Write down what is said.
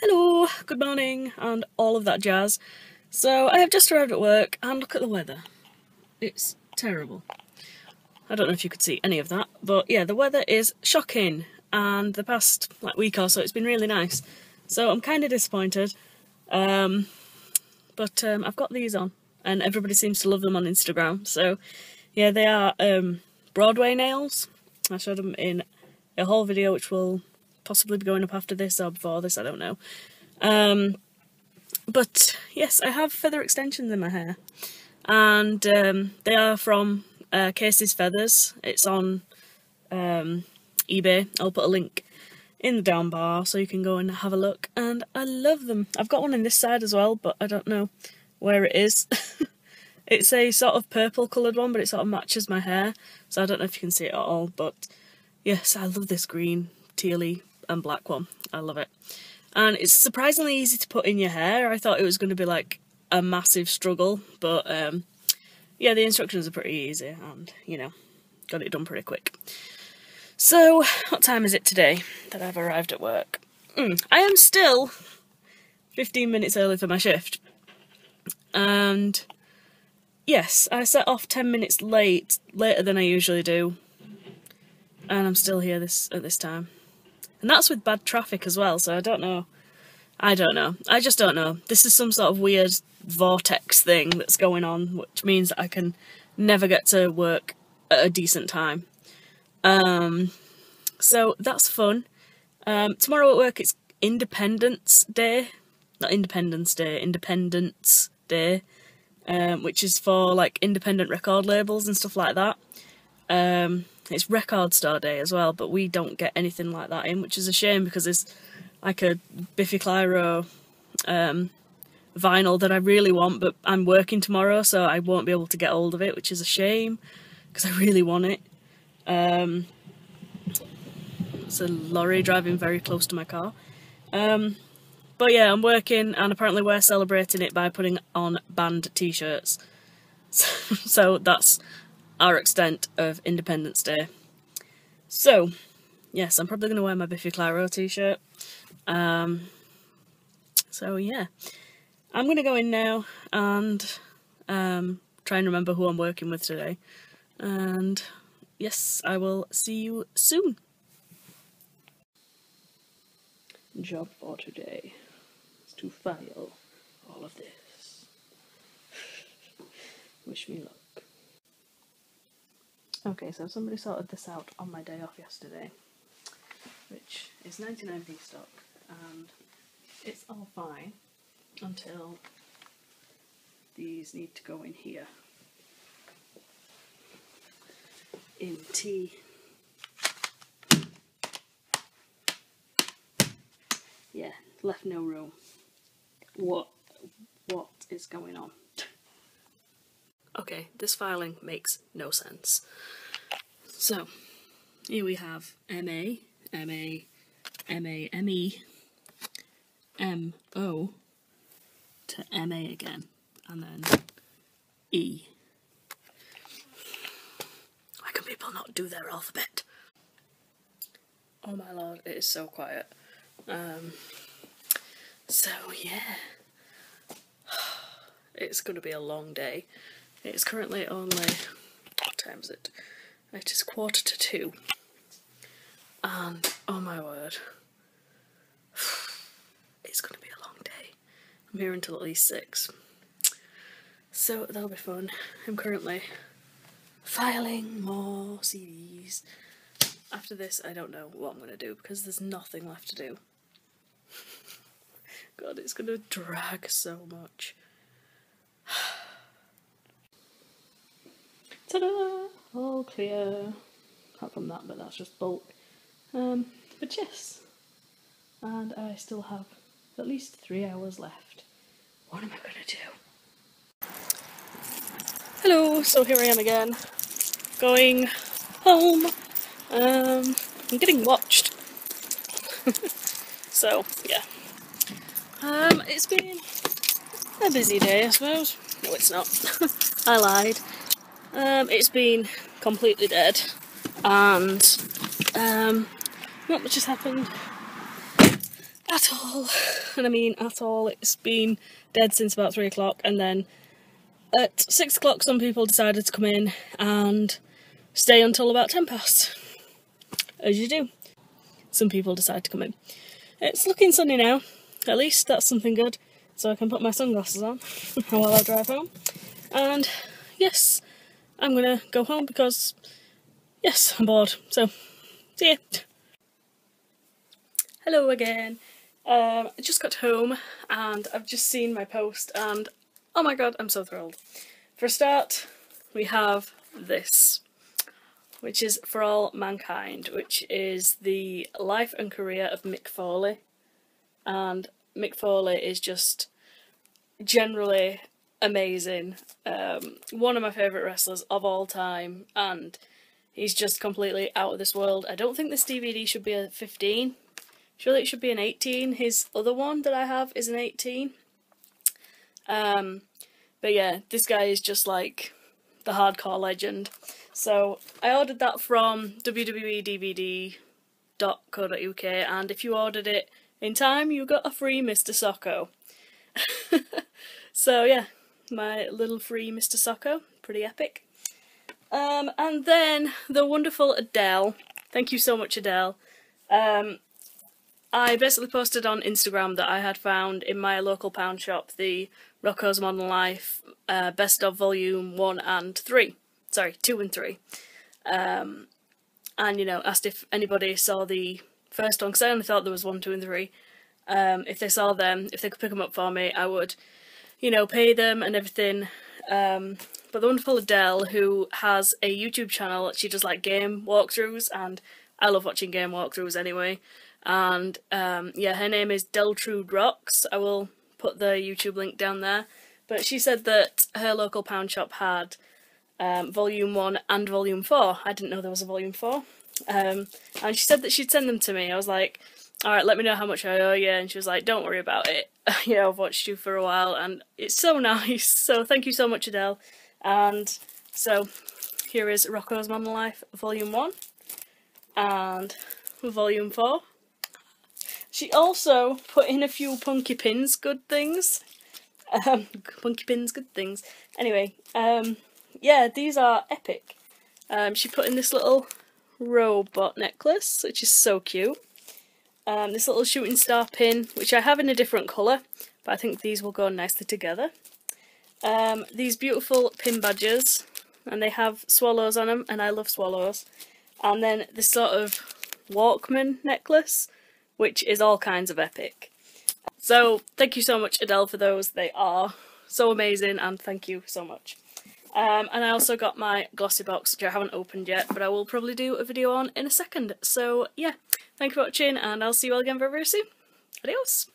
hello, good morning, and all of that jazz. So I have just arrived at work, and look at the weather. It's terrible. I don't know if you could see any of that, but yeah, the weather is shocking, and the past like week or so it's been really nice. So I'm kind of disappointed, but I've got these on, and everybody seems to love them on Instagram. So yeah, they are Broadway Nails. I showed them in a haul video which will possibly be going up after this or before this, I don't know. But yes, I have feather extensions in my hair, and they are from Kasey's Feathers. It's on eBay. I'll put a link in the down bar so you can go and have a look, and I love them. I've got one in this side as well, but I don't know where it is. It's a sort of purple coloured one, but it sort of matches my hair, so I don't know if you can see it at all, but yes, I love this green, tealy and black one. I love it. And it's surprisingly easy to put in your hair. I thought it was going to be like a massive struggle, but yeah, the instructions are pretty easy, and you know, got it done pretty quick. So, what time is it today that I've arrived at work? I am still 15 minutes early for my shift. And yes, I set off 10 minutes later than I usually do. And I'm still here at this time. And that's with bad traffic as well, so I don't know. I just don't know. This is some sort of weird vortex thing that's going on, which means that I can never get to work at a decent time. So that's fun. Tomorrow at work it's Independence Day. Not Independence Day, Independence Day. Which is for like independent record labels and stuff like that. It's Record Store Day as well, but we don't get anything like that in, which is a shame because there's like a Biffy Clyro vinyl that I really want, but I'm working tomorrow so I won't be able to get hold of it, which is a shame because I really want it. It's a lorry driving very close to my car, but yeah, I'm working, and apparently we're celebrating it by putting on band t-shirts, so that's our extent of Independence Day. So yes, I'm probably going to wear my Biffy Clyro t-shirt, so yeah, I'm going to go in now and try and remember who I'm working with today, and yes, I will see you soon. Job for today is to file all of this. Wish me luck. Okay, so somebody sorted this out on my day off yesterday, which is 99p stock, and it's all fine until these need to go in here. In tea. Yeah, left no room. What is going on? Okay, this filing makes no sense. So, here we have MA, MA, MA, ME, MO to MA again, and then E. People not do their alphabet. Oh my lord, it is so quiet. So yeah, it's gonna be a long day. It's currently only, what time is it? It is 1:45, and oh my word, it's gonna be a long day. I'm here until at least 6, so that'll be fun. I'm currently filing more CDs. After this, I don't know what I'm going to do because there's nothing left to do. God, it's going to drag so much. Ta-da! All clear. Apart from that, but that's just bulk. But yes. And I still have at least 3 hours left. What am I going to do? Hello, so here I am again. Going home. I'm getting watched. So yeah, it's been a busy day, I suppose. No, it's not. I lied. It's been completely dead, and not much has happened. at all, and I mean at all. It's been dead since about 3 o'clock, and then at 6 o'clock some people decided to come in and stay until about 10 past, as you do. Some people decide to come in. It's looking sunny now, at least that's something good, so I can put my sunglasses on while I drive home. And yes, I'm gonna go home because yes, I'm bored, so see ya. Hello again. I just got home and I've just seen my post and oh my god, I'm so thrilled. For a start, we have this, which is For All Mankind, which is the life and career of Mick Foley. And Mick Foley is just generally amazing. One of my favourite wrestlers of all time, and he's just completely out of this world. I don't think this DVD should be a 15. Surely it should be an 18. His other one that I have is an 18. But yeah, this guy is just like the hardcore legend. So I ordered that from www.dvd.co.uk, and if you ordered it in time, you got a free Mr Socko. So yeah, my little free Mr Socko, pretty epic. And then the wonderful Adele. Thank you so much, Adele. I basically posted on Instagram that I had found in my local pound shop the Rocko's Modern Life Best of Volume 1 and 3. Sorry, 2 and 3. And, you know, asked if anybody saw the first one, because I only thought there was 1, 2 and 3. If they saw them, if they could pick them up for me, I would, you know, pay them and everything. But the wonderful Adele, who has a YouTube channel, she does, like, game walkthroughs, and I love watching game walkthroughs anyway. And yeah, her name is Deltrude Rocks. I will put the YouTube link down there, but she said that her local pound shop had volume 1 and volume 4. I didn't know there was a volume 4, and she said that she'd send them to me. I was like, alright, let me know how much I owe you, and she was like, don't worry about it, you know, I've watched you for a while, and it's so nice, so thank you so much, Adele. And so here is Rocko's Modern Life volume 1 and volume 4. She also put in a few Punky Pins good things. Punky Pins good things. Anyway, yeah, these are epic. She put in this little robot necklace, which is so cute. This little shooting star pin, which I have in a different colour, but I think these will go nicely together. These beautiful pin badges, and they have swallows on them, and I love swallows. And then this sort of Walkman necklace, which is all kinds of epic. So thank you so much, Adele, for those. They are so amazing, and thank you so much. And I also got my glossy box, which I haven't opened yet, but I will probably do a video on in a second. So yeah, thank you for watching, and I'll see you all again very, very soon. Adios!